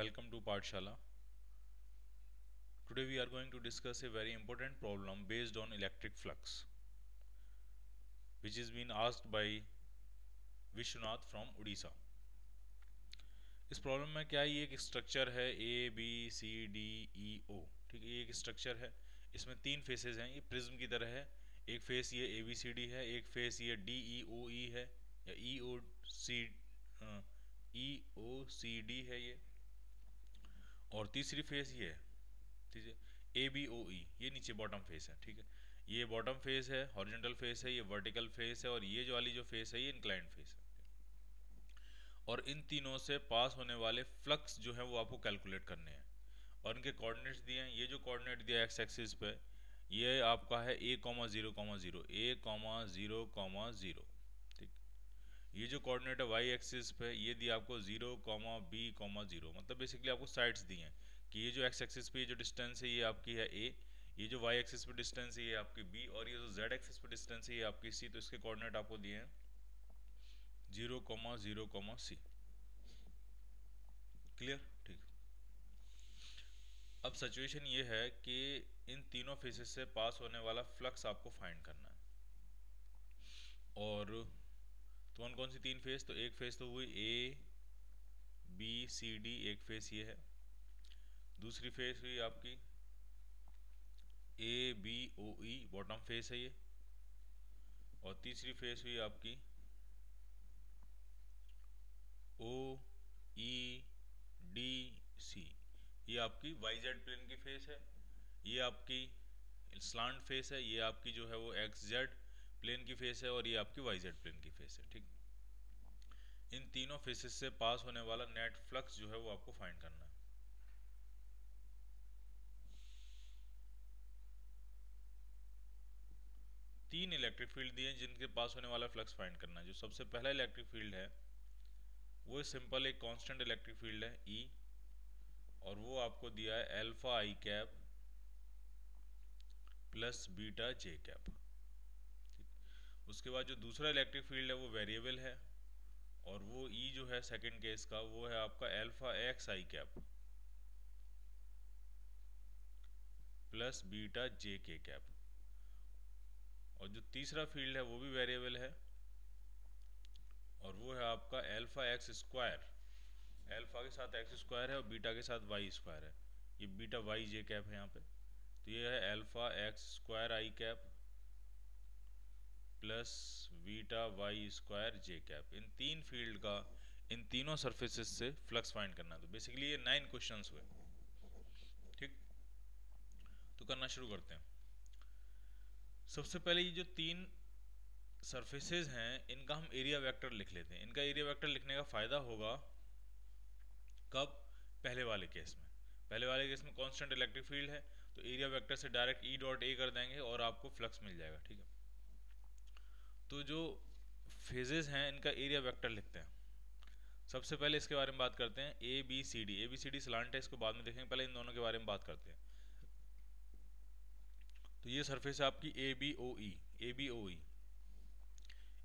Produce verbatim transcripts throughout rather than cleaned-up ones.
Welcome to Paathshala. Today we are going to discuss a very important problem based on electric flux, which is been asked by Bishwanath from Odisha. इस problem में क्या है, ये एक structure है A B C D E O. ठीक है, ये एक स्ट्रक्चर है, इसमें तीन फेसेस हैं, ये प्रिज्म की तरह है. एक फेस ये A B C D है, एक फेस ये D E O E है या E O C E O C D है ये, और तीसरी फेस ये है, ठीक है, ए बी ओ ई, ये नीचे बॉटम फेस है. ठीक है, ये बॉटम फेस है, हॉरिजॉन्टल फेस है, ये वर्टिकल फेस है, और ये जो वाली जो फेस है ये इंक्लाइंड फेस है. और इन तीनों से पास होने वाले फ्लक्स जो है वो आपको कैलकुलेट करने हैं, और इनके कोऑर्डिनेट्स दिए हैं. ये जो कोऑर्डिनेट दिया एक्स एक्सिस पे, ये आपका है A comma zero comma zero A comma zero comma zero. ठीक, ये जो कोऑर्डिनेट है वाई एक्सिस पे, ये दिया आपको zero comma B comma zero. मतलब बेसिकली आपको साइड्स दिए हैं कि ये जो एक्स एक्सिस पे ये जो डिस्टेंस है ये आपकी है ए, ये जो वाई एक्सिस पे डिस्टेंस है ये आपकी बी, और ये जो जेड एक्सिस पे डिस्टेंस है ये आपकी सी. तो इसके कोऑर्डिनेट आपको दिए हैं zero comma zero comma C. Clear? ठीक. अब सिचुएशन ये है कि इन तीनों फेसेस से पास होने वाला फ्लक्स आपको फाइंड करना है, और कौन कौन सी तीन फेस, तो एक फेस तो हुई ए बी सी डी, एक फेस ये है, दूसरी फेस हुई आपकी A B O E, bottom face है ये, और तीसरी फेस हुई आपकी ओ ई डी सी, ये आपकी वाई जेड प्लेन की फेस है, ये आपकी स्लांट फेस है, ये आपकी जो है वो एक्स जेड प्लेन की फेस है, और ये आपकी वाई जेड प्लेन की फेस है. ठीक, इन तीनों फेसेस से पास होने वाला नेट फ्लक्स जो है वो आपको फाइंड करना है. तीन इलेक्ट्रिक फील्ड दिए जिनके पास होने वाला फ्लक्स फाइंड करना है. जो सबसे पहला इलेक्ट्रिक फील्ड है वो सिंपल एक कांस्टेंट इलेक्ट्रिक फील्ड है ई, और वो आपको दिया है अल्फा आई कैप प्लस बीटा जे कैप. उसके बाद जो दूसरा इलेक्ट्रिक फील्ड है वो वेरिएबल है, और वो ई e जो है सेकंड केस का वो है आपका अल्फा एक्स आई कैप प्लस बीटा जे के कैप, और जो तीसरा फील्ड है वो भी वेरिएबल है, और वो है आपका अल्फा एक्स स्क्वायर, अल्फा के साथ एक्स स्क्वायर है और बीटा के साथ वाई स्क्वायर है, ये बीटा वाई जे कैप है यहाँ पे. तो ये है अल्फा एक्स स्क्वायर आई cap plus beta Y square जे कैप. इन तीन फील्ड का, इन तीनों सर्फेसिस से फ्लक्स फाइंड करना है. तो बेसिकली ये नाइन क्वेश्चंस हुए. ठीक, तो करना शुरू करते हैं. सबसे पहले ये जो तीन सर्फेसिस हैं इनका हम एरिया वेक्टर लिख लेते हैं. इनका एरिया वेक्टर लिखने का फायदा होगा कब, पहले वाले केस में. पहले वाले केस में कांस्टेंट इलेक्ट्रिक फील्ड है तो एरिया वेक्टर से डायरेक्ट ई डॉट ए कर देंगे और आपको फ्लक्स मिल जाएगा. ठीक है, तो जो फेजेस हैं इनका एरिया वेक्टर लिखते हैं. सबसे पहले इसके बारे में बात करते हैं A B C D. A B C D slant है, इसको बाद में देखेंगे, पहले इन दोनों के बारे में बात करते हैं. तो ये सरफेस है आपकी A B O E. A B O E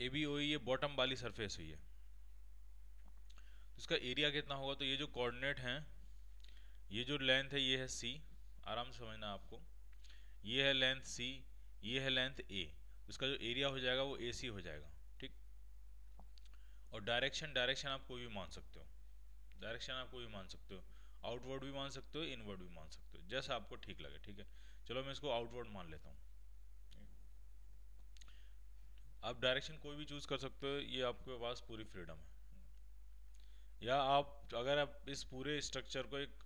A B O E ये बॉटम वाली सरफेस हुई है, तो इसका एरिया कितना होगा, तो ये जो कोऑर्डिनेट हैं, ये जो लेंथ है ये है सी, आराम से समझना आपको, ये है लेंथ सी, ये है लेंथ ए, इसका जो एरिया हो जाएगा वो ए सी हो जाएगा. ठीक, और डायरेक्शन डायरेक्शन आप कोई भी मान सकते हो, डायरेक्शन आप कोई भी मान सकते हो, आउटवर्ड भी मान सकते हो, इनवर्ड भी मान सकते हो, जैसा आपको ठीक लगे. ठीक है, चलो मैं इसको आउटवर्ड मान लेता हूँ. आप डायरेक्शन कोई भी चूज कर सकते हो, ये आपके पास पूरी फ्रीडम है, या आप अगर आप इस पूरे स्ट्रक्चर को एक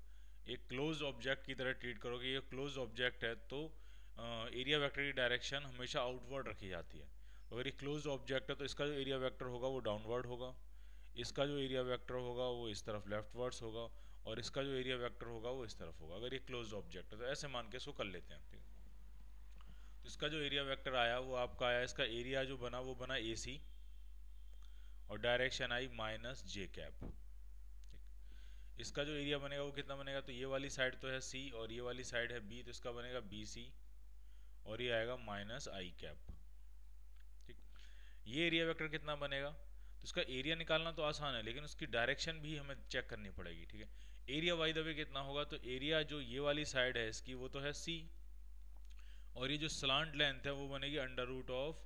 एक क्लोज ऑब्जेक्ट की तरह ट्रीट करोगे, ये क्लोज ऑब्जेक्ट है तो एरिया वेक्टर की डायरेक्शन हमेशा आउटवर्ड रखी जाती है. अगर ये क्लोज ऑब्जेक्ट है तो इसका जो एरिया वेक्टर होगा वो डाउनवर्ड होगा, इसका जो एरिया वेक्टर होगा वो इस तरफ लेफ्टवर्ड्स होगा, और इसका जो एरिया वेक्टर होगा वो इस तरफ होगा, अगर ये क्लोज ऑब्जेक्ट है तो. ऐसे मान के इसको कर लेते हैं. ठीक है, तो इसका जो एरिया वेक्टर आया वो आपका आया, इसका एरिया जो बना वो बना ए सी, और डायरेक्शन आई माइनस जे कैप. इसका जो एरिया बनेगा वो कितना बनेगा, तो ये वाली साइड तो है सी और ये वाली साइड है बी, तो इसका बनेगा बी सी, और ये आएगा माइनस आई कैप. ठीक, ये एरिया वेक्टर कितना बनेगा, तो इसका एरिया निकालना तो आसान है, लेकिन उसकी डायरेक्शन भी हमें चेक करनी पड़ेगी. ठीक है, एरिया वाई दबे कितना होगा, तो एरिया जो ये वाली साइड है इसकी वो तो है सी, और ये जो स्लांट लेंथ है वो बनेगी under root of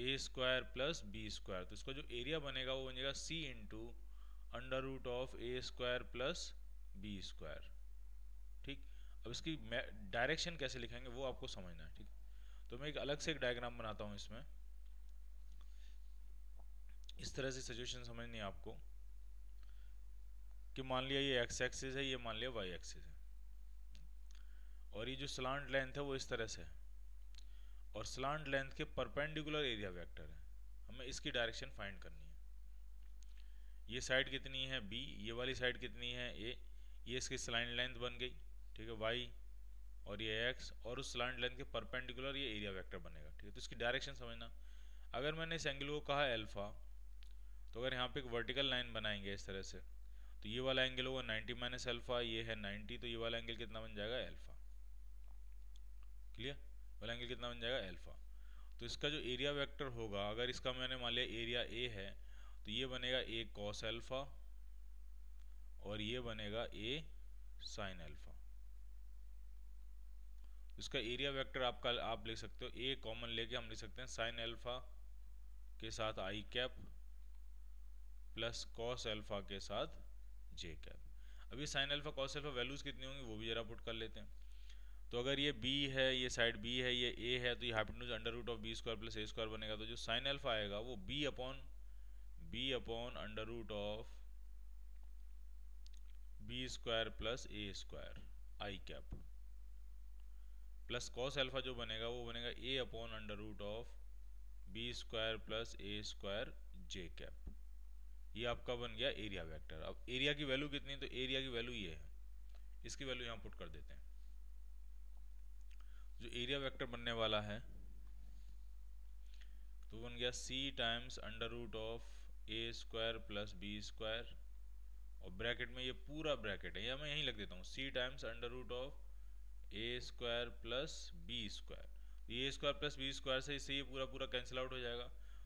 A square plus B square, तो इसका जो एरिया बनेगा वो बनेगा सी into under root of A square plus B square. ठीक, अब इसकी डायरेक्शन कैसे लिखेंगे वो आपको समझना है। ठीक, तो मैं एक अलग से एक डायग्राम बनाता हूँ, इसमें इस तरह से सिचुएशन समझनी है आपको कि मान लिया ये एक्स एक्सिस है, ये मान लिया वाई एक्सिस है, और ये जो स्लांट लेंथ है वो इस तरह से है, और स्लांट लेंथ के परपेंडिकुलर एरिया वेक्टर है, हमें इसकी डायरेक्शन फाइंड करनी है। ये साइड कितनी है बी, ये वाली साइड कितनी है ए, ये इसकी स्लांट लेंथ बन गई, ठीक है वाई, और ये एक्स, और उस स्लांट लेंथ के परपेंडिकुलर ये एरिया वेक्टर बनेगा। ठीक है, तो इसकी डायरेक्शन समझना। अगर मैंने इस एंगल को कहा अल्फा, तो अगर यहाँ पे एक वर्टिकल लाइन बनाएंगे इस तरह से, तो ये वाला एंगल होगा नाइन्टी माइनस अल्फा, ये है नाइन्टी, तो ये वाला एंगल कितना बन जाएगा अल्फा। क्लियर, वाला एंगल कितना बन जाएगा अल्फा। तो इसका जो एरिया वेक्टर होगा, अगर इसका मैंने मान लिया एरिया ए है, तो ये बनेगा ए कॉस अल्फा, और ये बनेगा ए साइन अल्फा। इसका एरिया वेक्टर आपका आप लिख सकते हो, ए कॉमन लेके हम लिख सकते हैं साइन अल्फा के साथ i cap plus cos alpha के साथ जे कैप। अभी sine alpha cos alpha values कितनी होंगी वो भी जरा पुट कर लेते हैं। तो अगर ये बी है, ये साइड बी है, ये ए है, तो ये hypotenuse under root of b square plus a square बनेगा, तो जो साइन अल्फा आएगा वो b upon b upon under root of b square plus a square I cap plus cos alpha जो बनेगा वो बनेगा a upon under root of b square plus a square J cap. ये आपका बन गया एरिया वेक्टर। अब area की वैल्यू कितनी है, तो एरिया की वैल्यू ये है, इसकी वैल्यू यहाँ पुट कर देते हैं। जो एरिया वेक्टर बनने वाला है तो बन गया c times under root of A square plus B square, और ब्रैकेट में ये पूरा ब्रैकेट है, या मैं यहीं लग देता हूँ c times under root of A square plus B square. A square plus B square से इससे ये पूरा पूरा कैंसिल आउट हो जाएगा,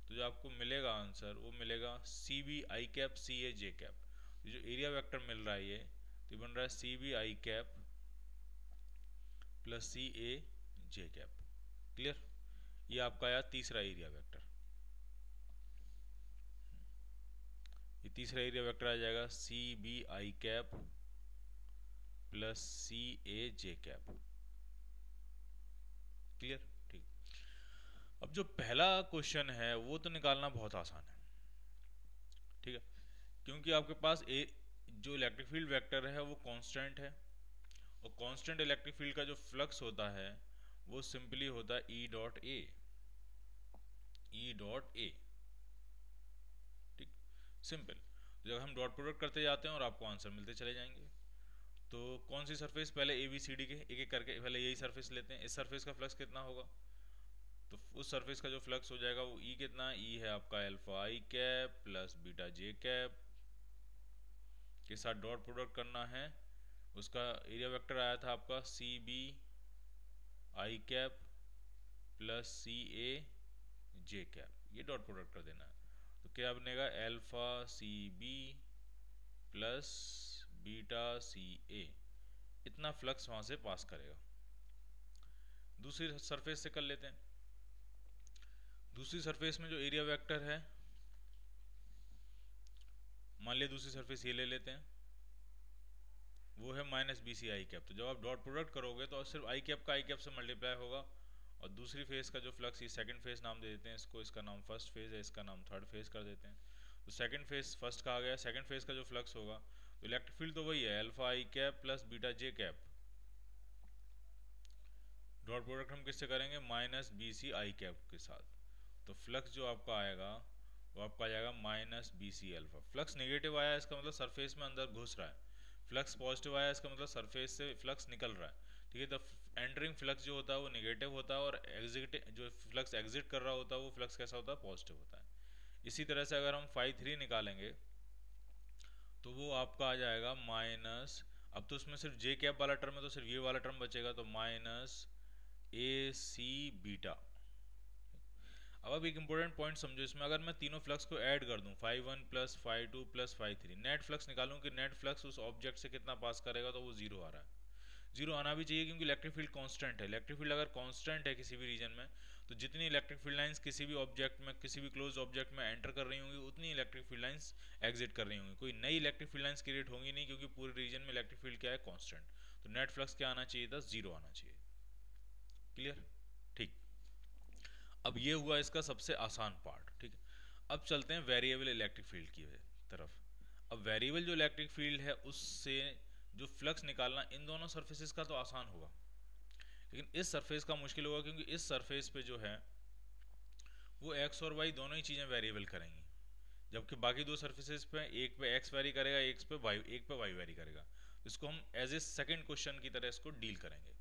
तो जो आपको मिलेगा आंसर वो मिलेगा c b i cap c a j cap. तो जो एरिया वेक्टर मिल रहा है ये तो बन रहा है c b i cap plus c a j cap. Clear, ये आपका आया तीसरा एरिया वेक्टर। ये तीसरा एरिया वेक्टर आ जाएगा c b i cap plus c a j cap. Clear, ठीक। अब जो पहला क्वेश्चन है वो तो निकालना बहुत आसान है, ठीक है, क्योंकि आपके पास ए जो इलेक्ट्रिक फील्ड वेक्टर है वो कांस्टेंट है, और कांस्टेंट इलेक्ट्रिक फील्ड का जो फ्लक्स होता है वो सिंपली होता है ई डॉट ए, ई डॉट ए, ठीक, सिंपल। जब हम डॉट प्रोडक्ट करते जाते हैं और आपको आंसर मिलते चले जाएंगे। तो कौन सी सरफेस, पहले ए बी सी डी के एक एक करके पहले यही सरफेस लेते हैं। इस सरफेस का फ्लक्स कितना होगा, तो उस सरफेस का जो फ्लक्स हो जाएगा वो ई कितना, ई है आपका अल्फा आई कैप प्लस बीटा जे कैप के साथ डॉट प्रोडक्ट करना है। उसका एरिया वेक्टर आया था आपका c b i cap plus c a j cap, ये डॉट प्रोडक्ट कर देना है। तो क्या बनेगा alpha c b plus beta c a, इतना फ्लक्स वहाँ से पास करेगा। दूसरी सरफेस से कर लेते हैं। दूसरी सरफेस में जो एरिया वेक्टर है, मान लिया दूसरी सरफेस ये ले लेते हैं, वो है minus b c i cap. तो जब आप डॉट प्रोडक्ट करोगे तो सिर्फ आई कैप का आई कैप से मल्टीप्लाई होगा, और दूसरी फेज का जो फ्लक्स, ये सेकंड फेज नाम दे देते हैं इसको, इसका नाम फर्स्ट फेज है, इसका नाम थर्ड फेज कर देते हैं। तो सेकंड फेज फर्स्ट का आ गया, सेकंड फेज का जो फ्लक्स होगा, तो इलेक्ट्रिक फील्ड तो वही है अल्फा आई कैप प्लस बीटा जे कैप, डॉट प्रोडक्ट हम किससे करेंगे minus b c i cap के साथ। तो फ्लक्स जो आपका आएगा वो आपका आ जाएगा minus b c alpha. Flux negative आया इसका मतलब सरफेस में अंदर घुस रहा है, फ्लक्स पॉजिटिव आया इसका मतलब सरफेस से फ्लक्स निकल रहा है, ठीक है। तो एंटरिंग फ्लक्स जो होता है वो नेगेटिव होता है, और एग्जिट जो फ्लक्स एग्जिट कर रहा होता है वो फ्लक्स कैसा होता है, पॉजिटिव होता है। इसी तरह से अगर हम फाई थ्री निकालेंगे तो वो आपका आ जाएगा माइनस, अब तो उसमें सिर्फ जे कैप वाला टर्म है तो सिर्फ ये वाला टर्म बचेगा, तो माइनस ए सी बीटा। अब अब एक इंपॉर्टेंट पॉइंट समझो, इसमें अगर मैं तीनों फ्लक्स को ऐड कर दूं five one plus five two plus five three net flux निकालूं कि नेट फ्लक्स उस ऑब्जेक्ट से कितना पास करेगा, तो वो जीरो आ रहा है। जीरो आना भी चाहिए क्योंकि इलेक्ट्रिक फील्ड कांस्टेंट है। इलेक्ट्रिक फील्ड अगर कांस्टेंट है किसी भी रीजन में, तो जितनी इलेक्ट्रिक फील्ड लाइंस किसी भी ऑब्जेक्ट में, किसी भी क्लोज ऑब्जेक्ट में एंटर कर रही होंगी, उतनी इलेक्ट्रिक फील्ड लाइंस एग्जिट कर रही होंगी। कोई नई इलेक्ट्रिक फील्ड लाइंस क्रिएट होंगी नहीं, क्योंकि पूरे रीजन में इलेक्ट्रिक फील्ड क्या है, कांस्टेंट। तो नेट फ्लक्स क्या आना चाहिए था, जीरो आना चाहिए। क्लियर, ठीक। अब ये हुआ इसका सबसे आसान पार्ट, ठीक है। अब चलते हैं वेरिएबल इलेक्ट्रिक फील्ड की तरफ। अब वेरिएबल जो इलेक्ट्रिक फील्ड है उससे जो फ्लक्स निकालना, इन दोनों सरफेसेस का तो आसान होगा, लेकिन इस सरफेस का मुश्किल होगा, क्योंकि इस सरफेस पे जो है वो एक्स और वाई दोनों ही चीज़ें वेरिएबल करेंगी, जबकि बाकी दो सरफेसेस पे एक पे एक्स वेरी करेगा, एक पे वाई एक पे वाई वेरी करेगा। इसको हम एज ए सेकेंड क्वेश्चन की तरह इसको डील करेंगे।